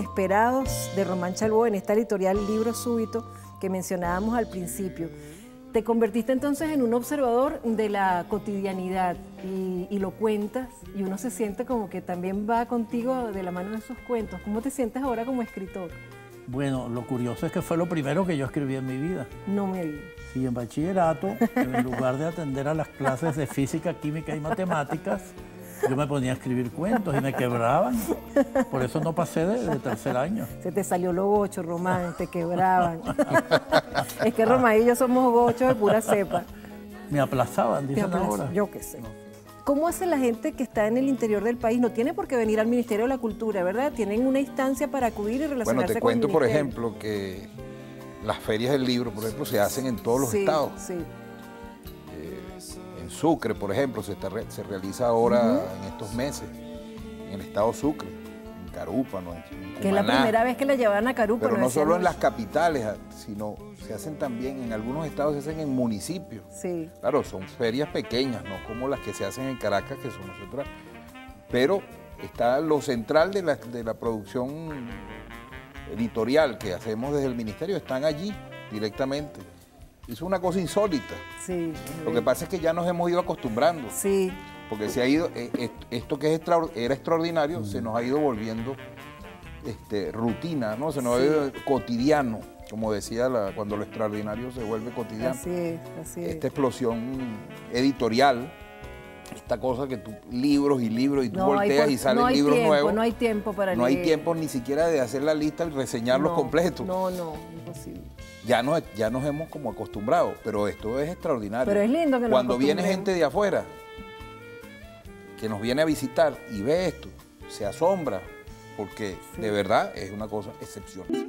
inesperados de Román Chalvo en esta editorial Libro Súbito que mencionábamos al principio. Te convertiste entonces en un observador de la cotidianidad y lo cuentas, y uno se siente como que también va contigo de la mano de esos cuentos. ¿Cómo te sientes ahora como escritor? Bueno, lo curioso es que fue lo primero que yo escribí en mi vida. No me digas. Sí, en bachillerato, en lugar de atender a las clases de física, química y matemáticas, yo me ponía a escribir cuentos y me quebraban. Por eso no pasé de tercer año. Se te salió lo gocho, Román, te quebraban. Es que Román y yo somos gochos de pura cepa. Me aplazaban, dicen ahora. Yo qué sé. No. ¿Cómo hace la gente que está en el interior del país? No tiene por qué venir al Ministerio de la Cultura, ¿verdad? Tienen una instancia para acudir y relacionarse con el Ministerio. Bueno, te cuento, por ejemplo, que las ferias del libro, por ejemplo, se hacen en todos los estados. Sí. Sucre, por ejemplo, se realiza ahora en estos meses, en el estado Sucre, en Carúpano, en Cumaná. Que es la primera vez que la llevan a Carúpano. Pero no solo en las capitales, sino se hacen también, en algunos estados se hacen en municipios. Sí. Claro, son ferias pequeñas, no como las que se hacen en Caracas, que son nosotras. Pero está lo central de la producción editorial que hacemos desde el ministerio, están allí directamente. Es una cosa insólita. Sí. Lo que pasa es que ya nos hemos ido acostumbrando. Sí. Porque se ha ido, esto que era extraordinario, se nos ha ido volviendo rutina, ¿no? Se nos ha ido cotidiano, como decía cuando lo extraordinario se vuelve cotidiano. Así es, así es. Esta explosión editorial, esta cosa que tú libros y libros y tú volteas y salen libros nuevos. No hay tiempo para leer. No hay tiempo ni siquiera de hacer la lista y reseñarlos completos. No, no, imposible. Ya nos hemos como acostumbrado, pero esto es extraordinario. Pero es lindo que nos cuando viene gente de afuera, que nos viene a visitar y ve esto, se asombra, porque de verdad es una cosa excepcional.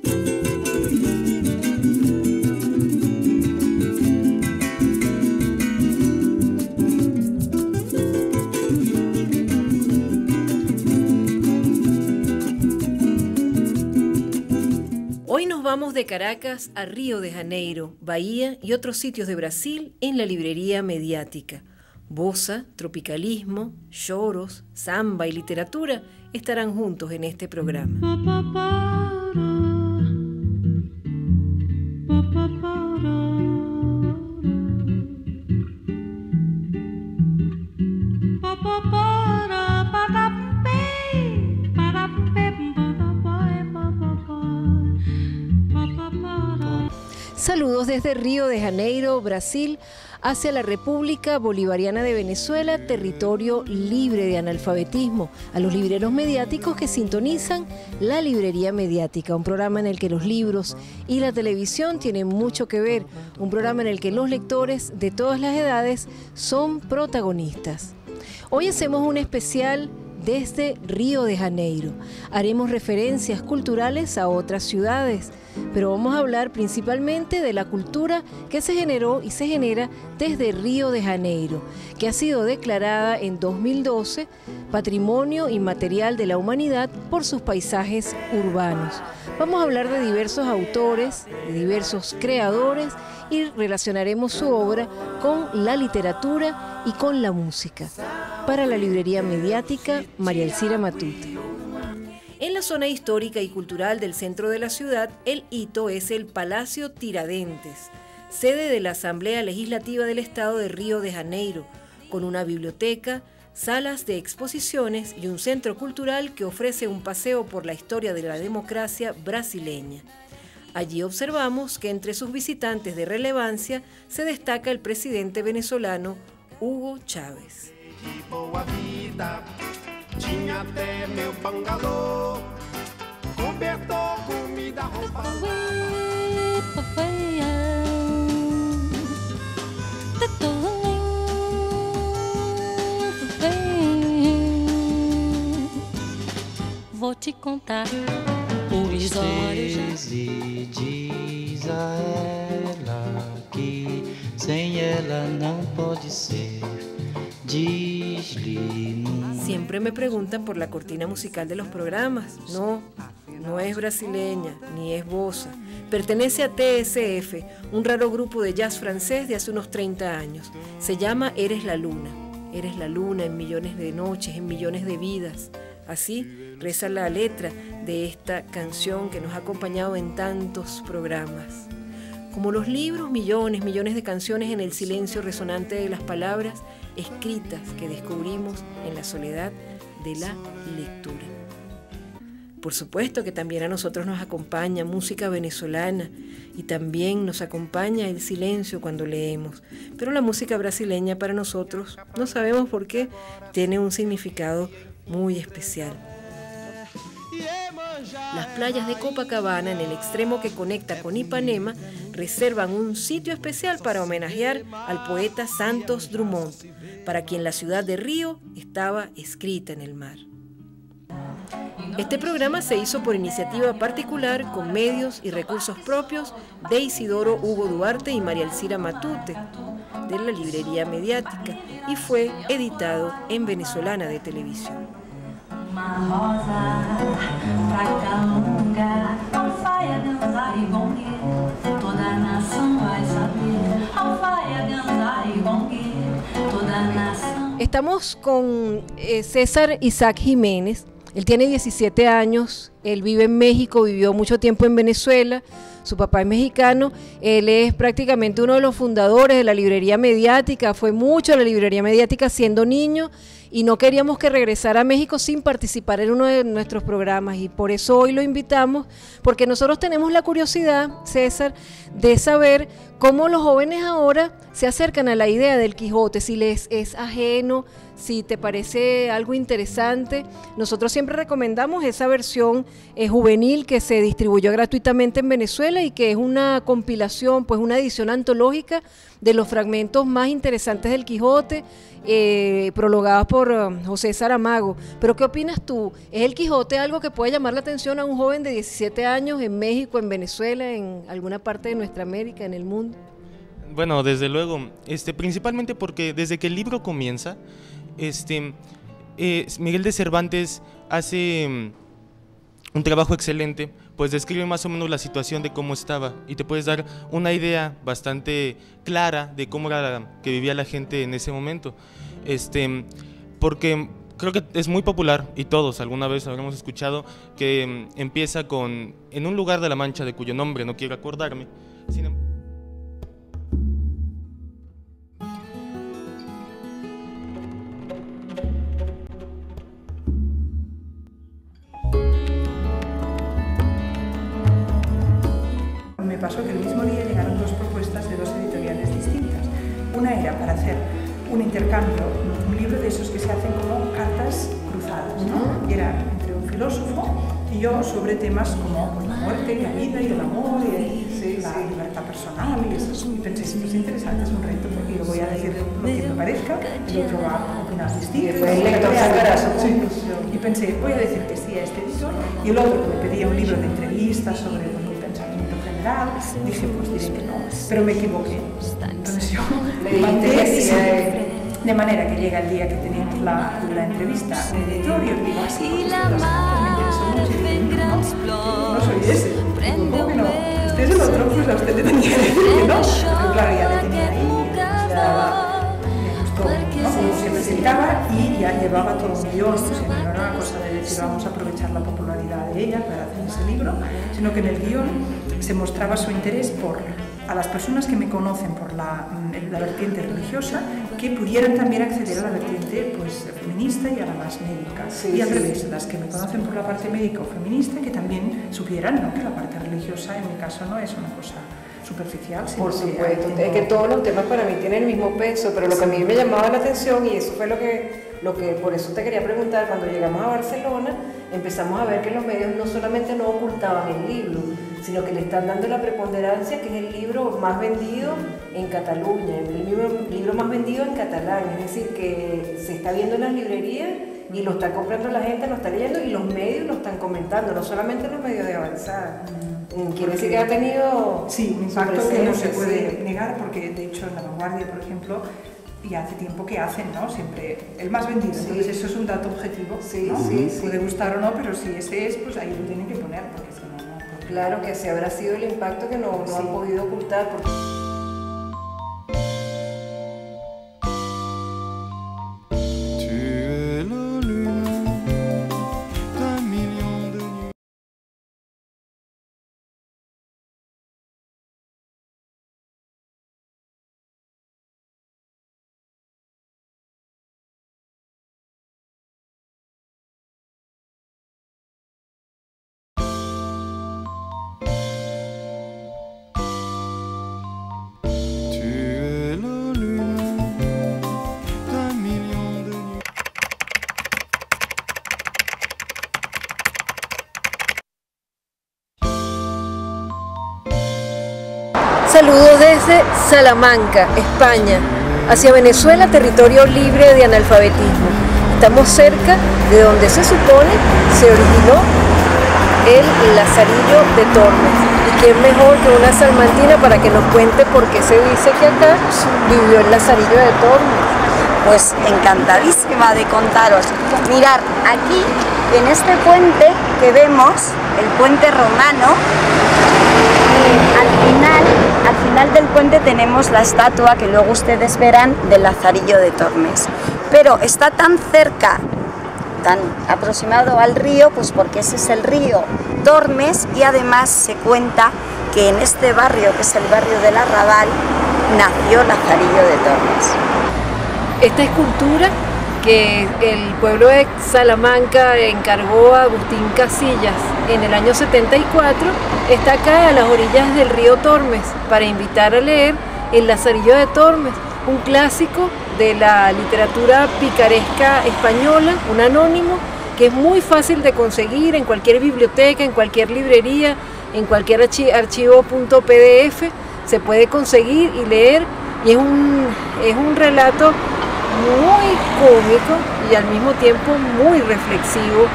Hoy nos vamos de Caracas a Río de Janeiro, Bahía y otros sitios de Brasil en la librería mediática. Bossa, tropicalismo, choros, samba y literatura estarán juntos en este programa. Saludos desde Río de Janeiro, Brasil, hacia la República Bolivariana de Venezuela, territorio libre de analfabetismo, a los libreros mediáticos que sintonizan La Librería Mediática, un programa en el que los libros y la televisión tienen mucho que ver, un programa en el que los lectores de todas las edades son protagonistas. Hoy hacemos un especial desde Río de Janeiro. Haremos referencias culturales a otras ciudades, pero vamos a hablar principalmente de la cultura que se generó y se genera desde Río de Janeiro, que ha sido declarada en 2012 Patrimonio Inmaterial de la Humanidad por sus paisajes urbanos. Vamos a hablar de diversos autores, de diversos creadores, y relacionaremos su obra con la literatura y con la música. Para la librería mediática, Marialcira Matute. En la zona histórica y cultural del centro de la ciudad, el hito es el Palacio Tiradentes, sede de la Asamblea Legislativa del Estado de Río de Janeiro, con una biblioteca, salas de exposiciones y un centro cultural que ofrece un paseo por la historia de la democracia brasileña. Allí observamos que entre sus visitantes de relevancia se destaca el presidente venezolano Hugo Chávez. Vou te contar. E diz a ela que sem ela não pode ser. Siempre me preguntan por la cortina musical de los programas. No, no es brasileña, ni es bossa. Pertenece a TSF, un raro grupo de jazz francés de hace unos 30 años. Se llama Eres la Luna. Eres la luna en millones de noches, en millones de vidas. Así reza la letra de esta canción que nos ha acompañado en tantos programas. Como los libros, millones, millones de canciones en el silencio resonante de las palabras escritas que descubrimos en la soledad de la lectura. Por supuesto que también a nosotros nos acompaña música venezolana y también nos acompaña el silencio cuando leemos. Pero la música brasileña para nosotros, no sabemos por qué, tiene un significado muy especial. Las playas de Copacabana, en el extremo que conecta con Ipanema, reservan un sitio especial para homenajear al poeta Santos Dumont, para quien la ciudad de Río estaba escrita en el mar. Este programa se hizo por iniciativa particular con medios y recursos propios de Isidoro Hugo Duarte y Marialcira Matute, de la librería mediática, y fue editado en Venezolana de Televisión. Estamos con César Isaac Jiménez. Él tiene 17 años, él vive en México, vivió mucho tiempo en Venezuela, su papá es mexicano, él es prácticamente uno de los fundadores de la librería mediática, fue mucho a la librería mediática siendo niño y no queríamos que regresara a México sin participar en uno de nuestros programas y por eso hoy lo invitamos, porque nosotros tenemos la curiosidad, César, de saber cómo los jóvenes ahora se acercan a la idea del Quijote, si les es ajeno, si te parece algo interesante. Nosotros siempre recomendamos esa versión juvenil que se distribuyó gratuitamente en Venezuela y que es una compilación, pues una edición antológica de los fragmentos más interesantes del Quijote, prologados por José Saramago. Pero ¿qué opinas tú? ¿Es el Quijote algo que puede llamar la atención a un joven de 17 años en México, en Venezuela, en alguna parte de nuestra América, en el mundo? Bueno, desde luego, principalmente porque desde que el libro comienza, Miguel de Cervantes hace un trabajo excelente, pues describe más o menos la situación de cómo estaba y te puedes dar una idea bastante clara de cómo era que vivía la gente en ese momento, porque creo que es muy popular y todos alguna vez habremos escuchado que empieza con en un lugar de la Mancha de cuyo nombre no quiero acordarme, sin embargo. Pasó que el mismo día llegaron dos propuestas de dos editoriales distintas. Una era para hacer un intercambio, un libro de esos que se hacen como cartas cruzadas, ¿no? Y era entre un filósofo y yo sobre temas como la muerte, la vida y el amor, y la libertad personal y eso. Y pensé, sí, es interesante, es un reto porque yo voy a decir lo que me parezca, el otro va a opinar distinto. Y pensé, voy a decir que sí a este editor y el otro me pedía un libro de entrevistas sobre dije, pues diré que no, pero me equivoqué. Entonces yo le mandé, de manera que llega el día que teníamos la entrevista en el editorio, y digo, así, pues me interesó mucho, y no, no soy ese, ¿cómo que no? Usted es el otro, pues a usted le tenía que decir que no, pero claro, ya le tenía ahí, me gustó, ¿no? Como se presentaba y ya llevaba todo un guión, pues no era una cosa de decir, vamos a aprovechar la popularidad de ella para hacer ese libro, sino que en el guión se mostraba su interés por a las personas que me conocen por la vertiente religiosa, que pudieran también acceder a la vertiente pues, feminista y a la más médica. Sí, y al revés, las que me conocen por la parte médica o feminista, que también supieran, ¿no?, que la parte religiosa en mi caso no es una cosa superficial. Por supuesto, es que todos los temas para mí tienen el mismo peso, pero lo que a mí me llamaba la atención, y eso fue lo que por eso te quería preguntar, cuando llegamos a Barcelona, empezamos a ver que los medios no solamente no ocultaban el libro, sino que le están dando la preponderancia, que es el libro más vendido en Cataluña, el libro más vendido en catalán, es decir, que se está viendo en las librerías y lo está comprando la gente, lo está leyendo y los medios lo están comentando, no solamente los medios de avanzada. Quiere decir que ha tenido un impacto que no se puede negar, porque de hecho en La Vanguardia, por ejemplo, y hace tiempo que hacen, ¿no? Siempre el más vendido, entonces eso es un dato objetivo, ¿no? Puede gustar o no, pero si ese es, pues ahí lo tienen que poner, porque si no, no. Claro que sí, habrá sido el impacto que no han podido ocultar. Porque... desde Salamanca, España, hacia Venezuela, territorio libre de analfabetismo. Estamos cerca de donde se supone se originó el Lazarillo de Tormes. ¿Quién mejor que una salmantina para que nos cuente por qué se dice que acá vivió el Lazarillo de Tormes? Pues encantadísima de contaros. Mirad, aquí en este puente que vemos, el puente romano, al final del puente tenemos la estatua que luego ustedes verán del Lazarillo de Tormes. Pero está tan cerca, tan aproximado al río, pues porque ese es el río Tormes, y además se cuenta que en este barrio, que es el barrio del Arrabal, nació Lazarillo de Tormes. Esta escultura que el pueblo de Salamanca encargó a Agustín Casillas en el año 74, está acá a las orillas del río Tormes, para invitar a leer el Lazarillo de Tormes, un clásico de la literatura picaresca española, un anónimo, que es muy fácil de conseguir en cualquier biblioteca, en cualquier librería, en cualquier archivo.pdf, se puede conseguir y leer, y es un relato muy cómico y al mismo tiempo muy reflexivo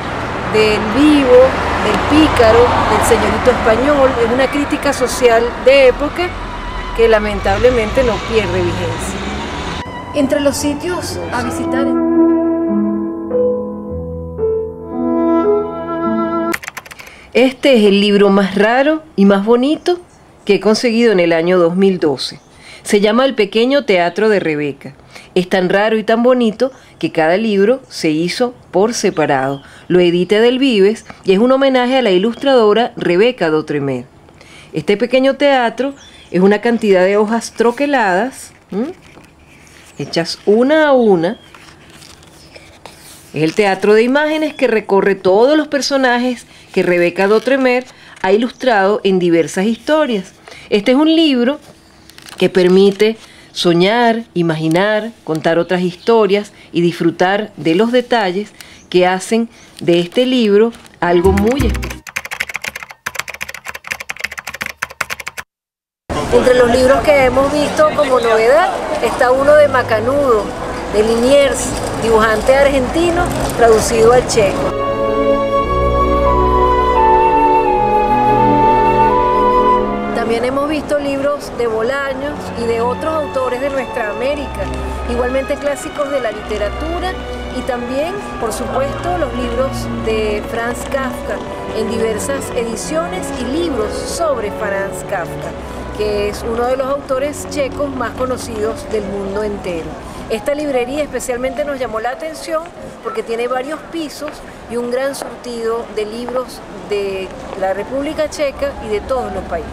del vivo, del pícaro, del señorito español. Es una crítica social de época que lamentablemente no pierde vigencia. Entre los sitios a visitar... Este es el libro más raro y más bonito que he conseguido en el año 2012. Se llama El Pequeño Teatro de Rebeca. Es tan raro y tan bonito que cada libro se hizo por separado. Lo edité Del Vives y es un homenaje a la ilustradora Rebeca Dotremer. Este pequeño teatro es una cantidad de hojas troqueladas, hechas una a una. Es el teatro de imágenes que recorre todos los personajes que Rebeca Dotremer ha ilustrado en diversas historias. Este es un libro que permite soñar, imaginar, contar otras historias y disfrutar de los detalles que hacen de este libro algo muy especial. Entre los libros que hemos visto como novedad está uno de Macanudo, de Liniers, dibujante argentino, traducido al checo. También hemos visto libros de Bolaños y de otros autores de nuestra América, igualmente clásicos de la literatura, y también, por supuesto, los libros de Franz Kafka, en diversas ediciones, y libros sobre Franz Kafka, que es uno de los autores checos más conocidos del mundo entero. Esta librería especialmente nos llamó la atención porque tiene varios pisos y un gran surtido de libros de la República Checa y de todos los países.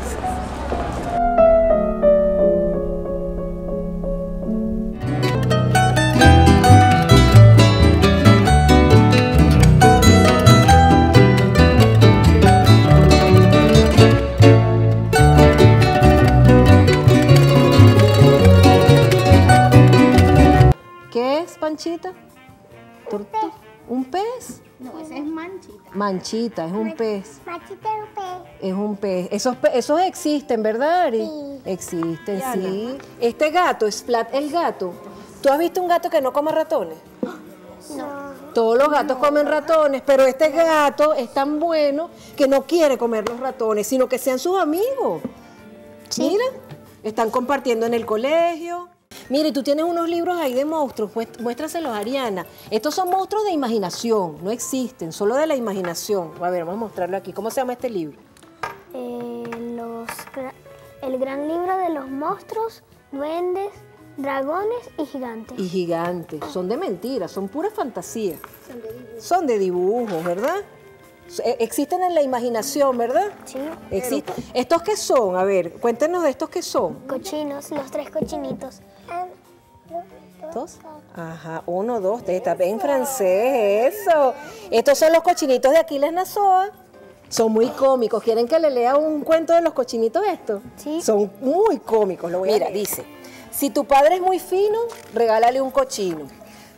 ¿Manchita? ¿Un pez? No, ese es manchita. Manchita, es un pez. Manchita es un pez. Es un pez. Esos existen, ¿verdad, Ari? Sí. Existen, ya, sí. No. Este gato, Splat, el gato. ¿Tú has visto un gato que no come ratones? No. Todos los gatos comen ratones, pero este gato es tan bueno que no quiere comer los ratones, sino que sean sus amigos. Sí. Mira, están compartiendo en el colegio. Mire, tú tienes unos libros ahí de monstruos, muéstraselos, Ariana. Estos son monstruos de imaginación, no existen, solo de la imaginación. A ver, vamos a mostrarlo aquí. ¿Cómo se llama este libro? El gran libro de los monstruos, duendes, dragones y gigantes. Y gigantes, son de mentiras, son pura fantasía. Son de dibujos. Son de dibujos, ¿verdad? Existen en la imaginación, ¿verdad? Sí. Existen. ¿Estos qué son? A ver, cuéntenos de estos qué son. Cochinos, los tres cochinitos. ¿Dos? Ajá, uno, dos, tres, está en francés, eso. Estos son los cochinitos de Aquiles Nazoa. Son muy cómicos. ¿Quieren que le lea un cuento de los cochinitos estos? Sí. Son muy cómicos, lo voy a leer. Mira, dice, si tu padre es muy fino, regálale un cochino.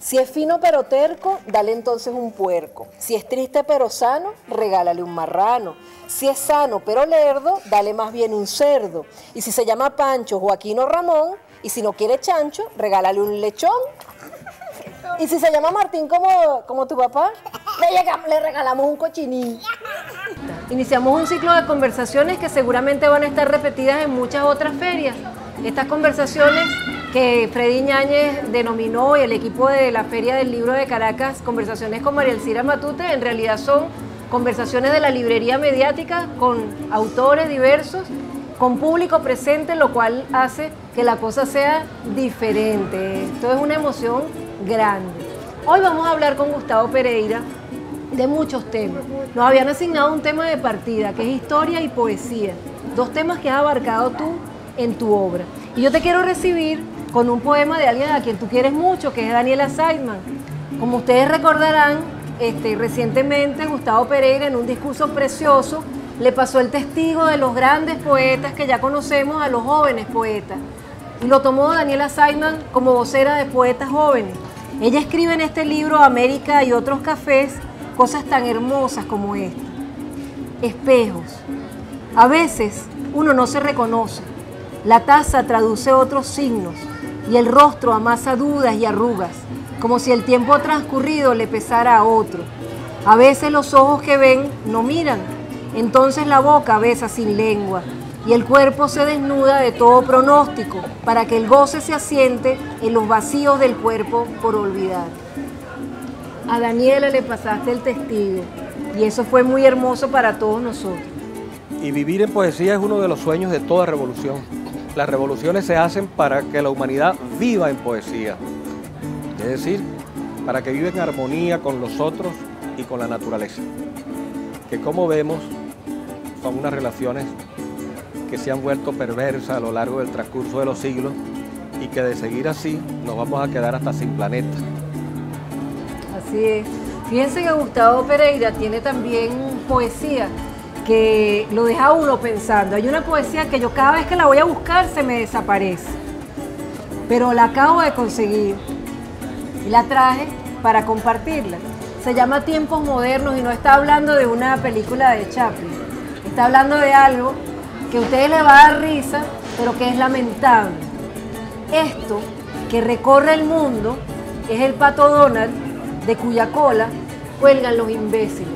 Si es fino pero terco, dale entonces un puerco. Si es triste pero sano, regálale un marrano. Si es sano pero lerdo, dale más bien un cerdo. Y si se llama Pancho, Joaquín o Ramón, y si no quiere chancho, regálale un lechón. Y si se llama Martín como tu papá, le regalamos un cochinín. Iniciamos un ciclo de conversaciones que seguramente van a estar repetidas en muchas otras ferias. Estas conversaciones que Freddy Ñáñez denominó y el equipo de la Feria del Libro de Caracas, conversaciones con Marialcira Matute, en realidad son conversaciones de la librería mediática con autores diversos, con público presente, lo cual hace que la cosa sea diferente. Esto es una emoción grande. Hoy vamos a hablar con Gustavo Pereira de muchos temas. Nos habían asignado un tema de partida, que es historia y poesía, dos temas que has abarcado tú en tu obra. Y yo te quiero recibir con un poema de alguien a quien tú quieres mucho, que es Daniela Seidman. Como ustedes recordarán, recientemente Gustavo Pereira, en un discurso precioso, le pasó el testigo de los grandes poetas que ya conocemos a los jóvenes poetas. Y lo tomó Daniela Seidman como vocera de poetas jóvenes. Ella escribe en este libro, América y otros cafés, cosas tan hermosas como esta. Espejos. A veces uno no se reconoce. La taza traduce otros signos y el rostro amasa dudas y arrugas, como si el tiempo transcurrido le pesara a otro. A veces los ojos que ven no miran, entonces la boca besa sin lengua y el cuerpo se desnuda de todo pronóstico para que el goce se asiente en los vacíos del cuerpo por olvidar. A Daniela le pasaste el testigo y eso fue muy hermoso para todos nosotros. Y vivir en poesía es uno de los sueños de toda revolución. Las revoluciones se hacen para que la humanidad viva en poesía, es decir, para que viva en armonía con los otros y con la naturaleza, que como vemos son unas relaciones que se han vuelto perversas a lo largo del transcurso de los siglos y que de seguir así nos vamos a quedar hasta sin planeta. Así es. Fíjense que Gustavo Pereira tiene también poesía que lo deja uno pensando. Hay una poesía que yo cada vez que la voy a buscar se me desaparece, pero la acabo de conseguir y la traje para compartirla. Se llama Tiempos Modernos y no está hablando de una película de Chaplin, está hablando de algo que a ustedes les va a dar risa, pero que es lamentable. Esto que recorre el mundo es el pato Donald, de cuya cola cuelgan los imbéciles.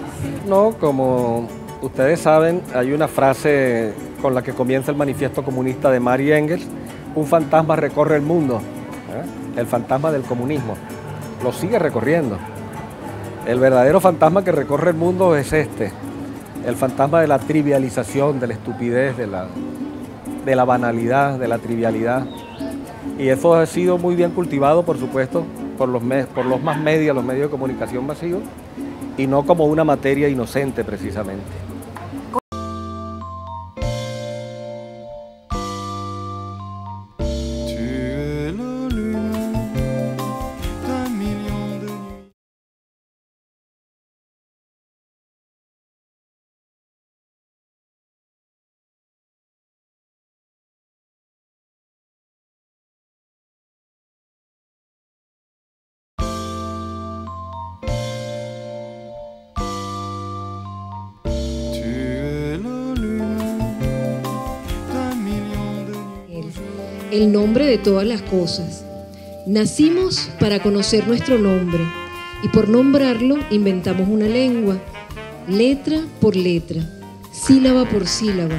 No, como ustedes saben, hay una frase con la que comienza el manifiesto comunista de Marx y Engels: un fantasma recorre el mundo, el fantasma del comunismo, lo sigue recorriendo. El verdadero fantasma que recorre el mundo es este, el fantasma de la trivialización, de la estupidez, de la banalidad, de la trivialidad. Y eso ha sido muy bien cultivado, por supuesto, por los más medios, los medios de comunicación masivos, y no como una materia inocente precisamente. El nombre de todas las cosas. Nacimos para conocer nuestro nombre y por nombrarlo inventamos una lengua, letra por letra, sílaba por sílaba,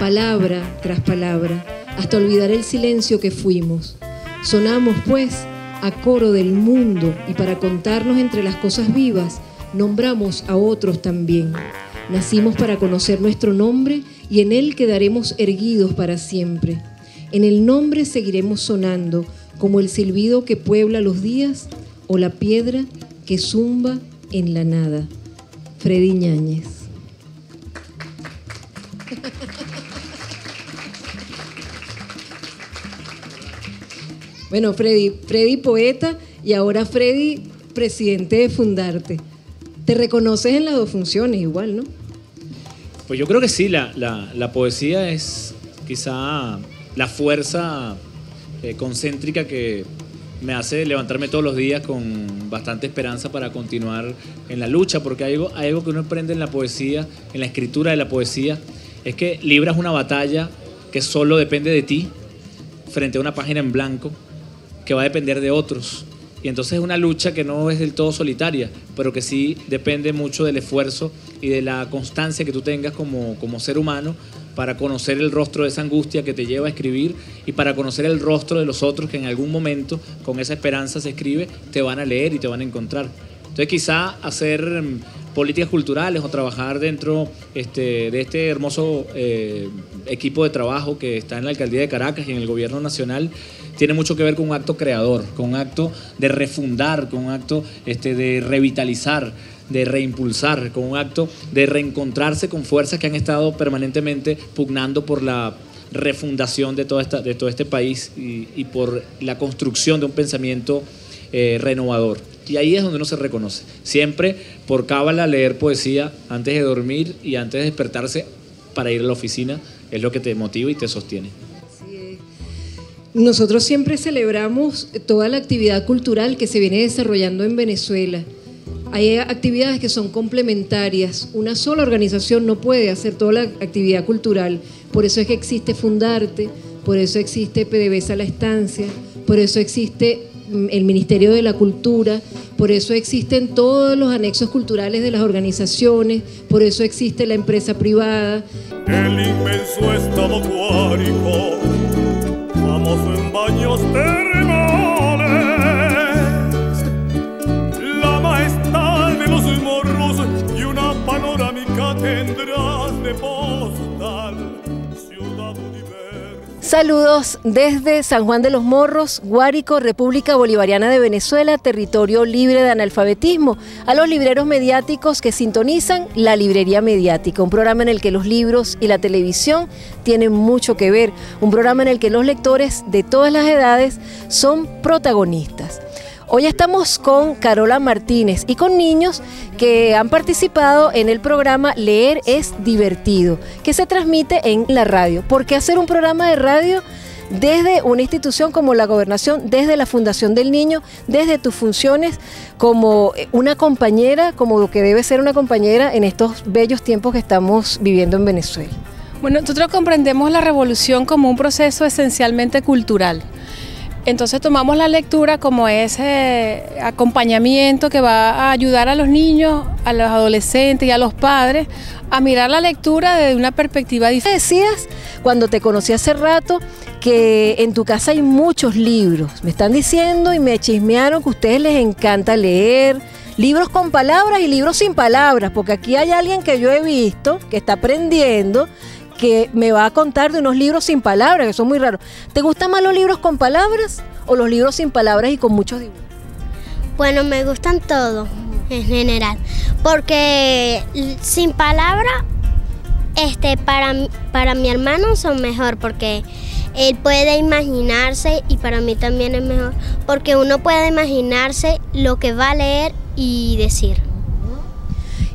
palabra tras palabra, hasta olvidar el silencio que fuimos. Sonamos, pues, a coro del mundo y para contarnos entre las cosas vivas, nombramos a otros también. Nacimos para conocer nuestro nombre y en él quedaremos erguidos para siempre. En el nombre seguiremos sonando, como el silbido que puebla los días o la piedra que zumba en la nada. Freddy Ñáñez. Bueno, Freddy poeta y ahora Freddy presidente de Fundarte. Te reconoces en las dos funciones igual, ¿no? Pues yo creo que sí, la poesía es quizá la fuerza concéntrica que me hace levantarme todos los días con bastante esperanza para continuar en la lucha, porque hay algo que uno aprende en la poesía, en la escritura de la poesía, es que libras una batalla que solo depende de ti frente a una página en blanco que va a depender de otros. Y entonces es una lucha que no es del todo solitaria, pero que sí depende mucho del esfuerzo y de la constancia que tú tengas como ser humano para conocer el rostro de esa angustia que te lleva a escribir y para conocer el rostro de los otros que en algún momento, con esa esperanza se escribe, te van a leer y te van a encontrar. Entonces quizá hacer políticas culturales o trabajar dentro de este hermoso equipo de trabajo que está en la Alcaldía de Caracas y en el Gobierno Nacional tiene mucho que ver con un acto creador, con un acto de refundar, con un acto de revitalizar, de reimpulsar, con un acto de reencontrarse con fuerzas que han estado permanentemente pugnando por la refundación de todo este país y por la construcción de un pensamiento renovador. Y ahí es donde uno se reconoce. Siempre por cábala leer poesía antes de dormir y antes de despertarse para ir a la oficina es lo que te motiva y te sostiene. Nosotros siempre celebramos toda la actividad cultural que se viene desarrollando en Venezuela. Hay actividades que son complementarias. Una sola organización no puede hacer toda la actividad cultural. Por eso es que existe Fundarte, por eso existe PDVSA La Estancia, por eso existe el Ministerio de la Cultura, por eso existen todos los anexos culturales de las organizaciones, por eso existe la empresa privada. El inmenso estado acuático, vamos en baños termales, la majestad de los morros y una panorámica tendrás de postal. Saludos desde San Juan de los Morros, Guárico, República Bolivariana de Venezuela, territorio libre de analfabetismo, a los libreros mediáticos que sintonizan La Librería Mediática, un programa en el que los libros y la televisión tienen mucho que ver, un programa en el que los lectores de todas las edades son protagonistas. Hoy estamos con Carola Martínez y con niños que han participado en el programa Leer es Divertido, que se transmite en la radio. ¿Por qué hacer un programa de radio desde una institución como la Gobernación, desde la Fundación del Niño, desde tus funciones como una compañera, como lo que debe ser una compañera en estos bellos tiempos que estamos viviendo en Venezuela? Bueno, nosotros comprendemos la revolución como un proceso esencialmente cultural. Entonces tomamos la lectura como ese acompañamiento que va a ayudar a los niños, a los adolescentes y a los padres a mirar la lectura desde una perspectiva diferente. Decías, cuando te conocí hace rato, que en tu casa hay muchos libros. Me están diciendo y me chismearon que a ustedes les encanta leer libros con palabras y libros sin palabras, porque aquí hay alguien que yo he visto, que está aprendiendo, que me va a contar de unos libros sin palabras, que son muy raros. ¿Te gustan más los libros con palabras o los libros sin palabras y con muchos dibujos? Bueno, me gustan todos, en general, porque sin palabras, para mi hermano son mejor, porque él puede imaginarse y para mí también es mejor, porque uno puede imaginarse lo que va a leer y decir.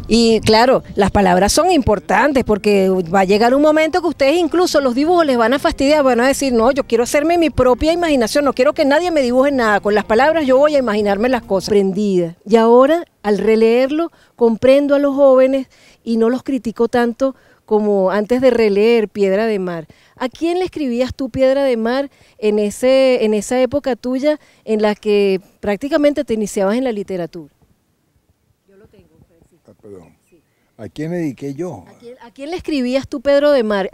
Y claro, las palabras son importantes porque va a llegar un momento que ustedes incluso los dibujos les van a fastidiar, van a decir, no, yo quiero hacerme mi propia imaginación, no quiero que nadie me dibuje nada, con las palabras yo voy a imaginarme las cosas. Aprendida. Y ahora, al releerlo, comprendo a los jóvenes y no los critico tanto como antes de releer Piedra de Mar. ¿A quién le escribías tú Piedra de Mar en esa época tuya en la que prácticamente te iniciabas en la literatura? Perdón. ¿A quién le dediqué yo? ¿A quién le escribías tú Piedra de Mar?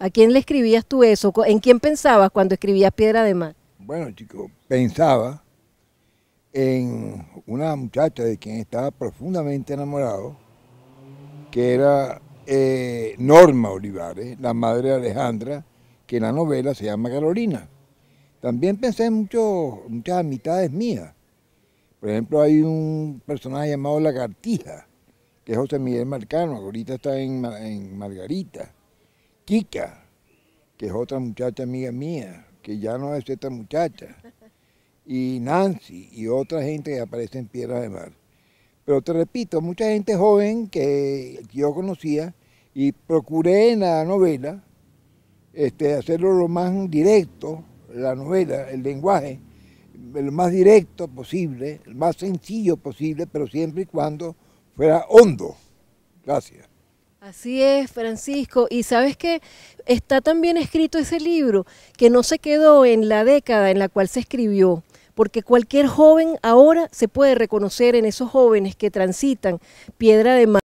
¿A quién le escribías tú eso? ¿En quién pensabas cuando escribías Piedra de Mar? Bueno, chicos, pensaba en una muchacha de quien estaba profundamente enamorado, que era Norma Olivares, la madre de Alejandra, que en la novela se llama Carolina. También pensé en muchas amistades mías. Por ejemplo, hay un personaje llamado Lagartija, que es José Miguel Marcano, ahorita está en Margarita. Kika, que es otra muchacha amiga mía, que ya no es esta muchacha. Y Nancy y otra gente que aparece en Piedra de Mar. Pero te repito, mucha gente joven que yo conocía y procuré en la novela hacerlo lo más directo, la novela, el lenguaje, el más directo posible, el más sencillo posible, pero siempre y cuando fuera hondo. Gracias. Así es, Francisco, y sabes que está también escrito ese libro, que no se quedó en la década en la cual se escribió, porque cualquier joven ahora se puede reconocer en esos jóvenes que transitan Piedra de Mar.